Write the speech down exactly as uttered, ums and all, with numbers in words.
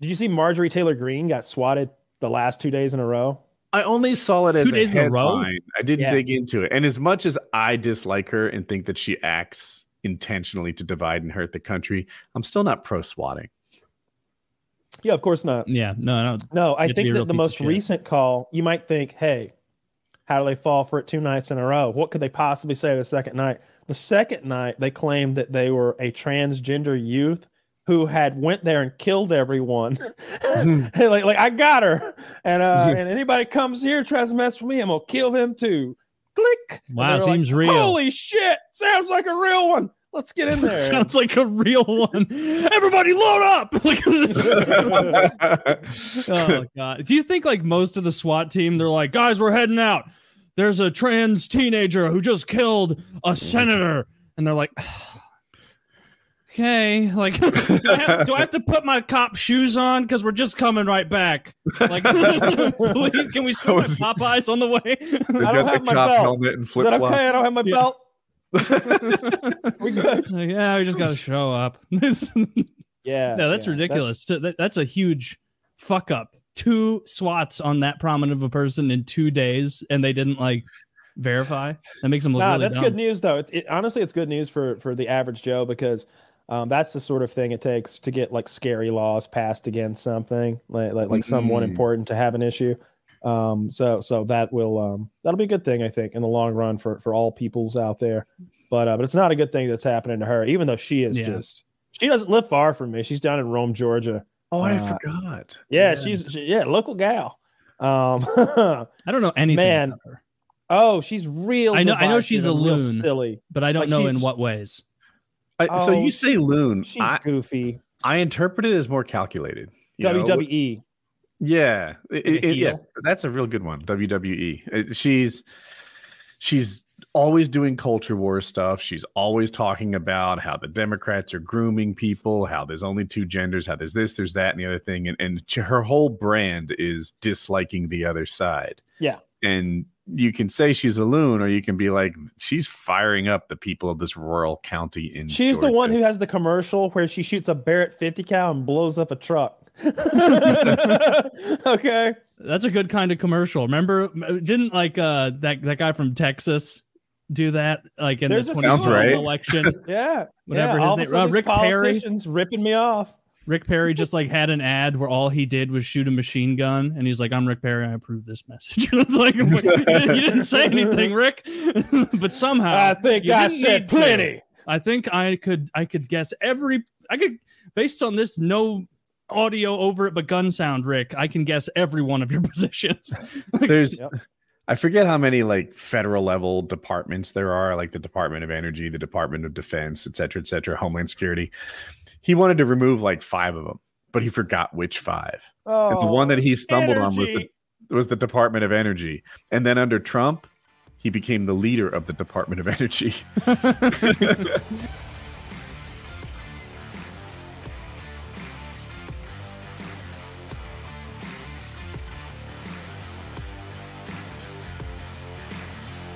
Did you see Marjorie Taylor Greene got swatted the last two days in a row? I only saw it as two days in a row. I didn't yeah. dig into it. And as much as I dislike her and think that she acts intentionally to divide and hurt the country, I'm still not pro swatting. Yeah, of course not. Yeah, no, no. No, I think that the most recent call, you might think, hey, how do they fall for it two nights in a row? What could they possibly say the second night? The second night, they claimed that they were a transgender youth who had went there and killed everyone. like, like, I got her. And uh, and anybody comes here and tries to mess with me, I'm going to kill them too. Click. Wow, seems like, real. Holy shit. Sounds like a real one. Let's get in there. Sounds like a real one. Everybody load up. Oh, God. Do you think like most of the SWAT team, they're like, guys, we're heading out. There's a trans teenager who just killed a senator. And they're like, okay, like, do I have, do I have to put my cop shoes on? Because we're just coming right back. Like, please, can we swim at Popeyes on the way? I don't have my belt. Is that okay? I don't have my yeah. belt. we good. Like, yeah, we just gotta show up. yeah, no, that's yeah, ridiculous. That's... that's a huge fuck up. Two SWATs on that prominent of a person in two days, and they didn't like verify. That makes them look nah, really that's dumb. Good news, though. It's it, honestly, it's good news for for the average Joe because um, that's the sort of thing it takes to get like scary laws passed against something like like, like mm-hmm. someone important to have an issue. Um, so, so that will, um, that'll be a good thing, I think, in the long run for, for all peoples out there, but, uh, but it's not a good thing that's happening to her, even though she is yeah. just, she doesn't live far from me. She's down in Rome, Georgia. Oh, I uh, forgot. Yeah. yeah. She's, she, yeah, local gal. Um, I don't know anything man. about her. Oh, she's real. I know, I know she's a loon, silly, but I don't like know in what ways. I, oh, so you say loon. She's I, goofy. I interpret it as more calculated. W W E. Know? Yeah, it, it, yeah, that's a real good one. W W E. She's she's always doing culture war stuff. She's always talking about how the Democrats are grooming people, how there's only two genders, how there's this, there's that, and the other thing. And and her whole brand is disliking the other side. Yeah, and you can say she's a loon, or you can be like she's firing up the people of this rural county in. She's Georgia. The one who has the commercial where she shoots a Barrett fifty cal and blows up a truck. Okay, that's a good kind of commercial. Remember, didn't like uh that that guy from Texas do that like in There's the twenty twelve right. election? yeah, whatever yeah. his name. Uh, Rick Perry ripping me off. Rick Perry just like had an ad where all he did was shoot a machine gun, and he's like, "I'm Rick Perry. I approve this message." And I was like, "You didn't say anything, Rick," but somehow I think I said plenty. To. I think I could I could guess every I could based on this no. audio over it, but gun sound, Rick. I can guess every one of your positions. There's, yep. I forget how many like federal level departments there are, like the Department of Energy, the Department of Defense, et cetera, et cetera, Homeland Security. He wanted to remove like five of them, but he forgot which five. Oh, and the one that he stumbled energy. on was the was the Department of Energy. And then under Trump, he became the leader of the Department of Energy.